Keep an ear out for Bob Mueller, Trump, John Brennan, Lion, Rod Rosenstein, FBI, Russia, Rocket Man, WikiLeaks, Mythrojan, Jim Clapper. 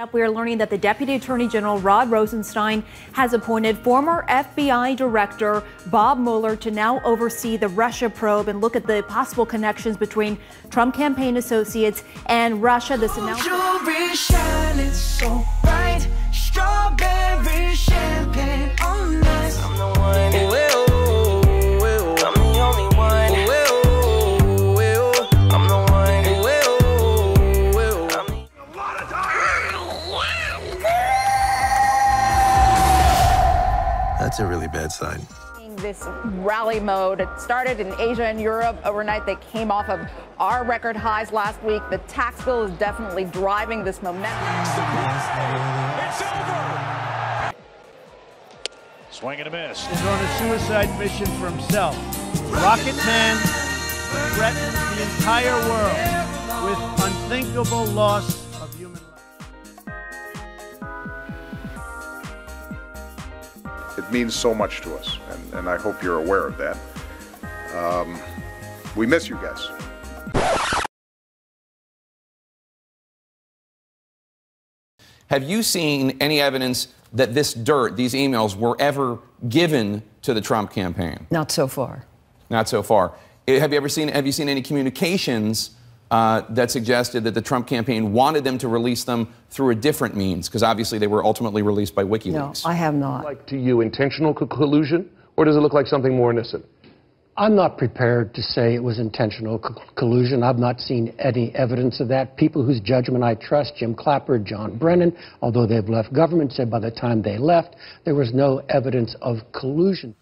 Up, we are learning that the Deputy Attorney General Rod Rosenstein has appointed former FBI Director Bob Mueller to now oversee the Russia probe and look at the possible connections between Trump campaign associates and Russia. This announcement. That's a really bad sign. This rally mode, it started in Asia and Europe overnight. They came off of our record highs last week. The tax bill is definitely driving this momentum. It's over. Swing and a miss. He's on a suicide mission for himself. Rocket Man threatens the entire world with unthinkable loss of human life. It means so much to us, and I hope you're aware of that. We miss you guys. Have you seen any evidence that this dirt, these emails, were ever given to the Trump campaign? Not so far. Not so far. Have you seen any communications that suggested that the Trump campaign wanted them to release them through a different means, because obviously they were ultimately released by WikiLeaks? No, I have not. Like, to you, intentional collusion, or does it look like something more innocent? I'm not prepared to say it was intentional collusion. I've not seen any evidence of that. People whose judgment I trust, Jim Clapper, John Brennan, although they've left government, said by the time they left, there was no evidence of collusion.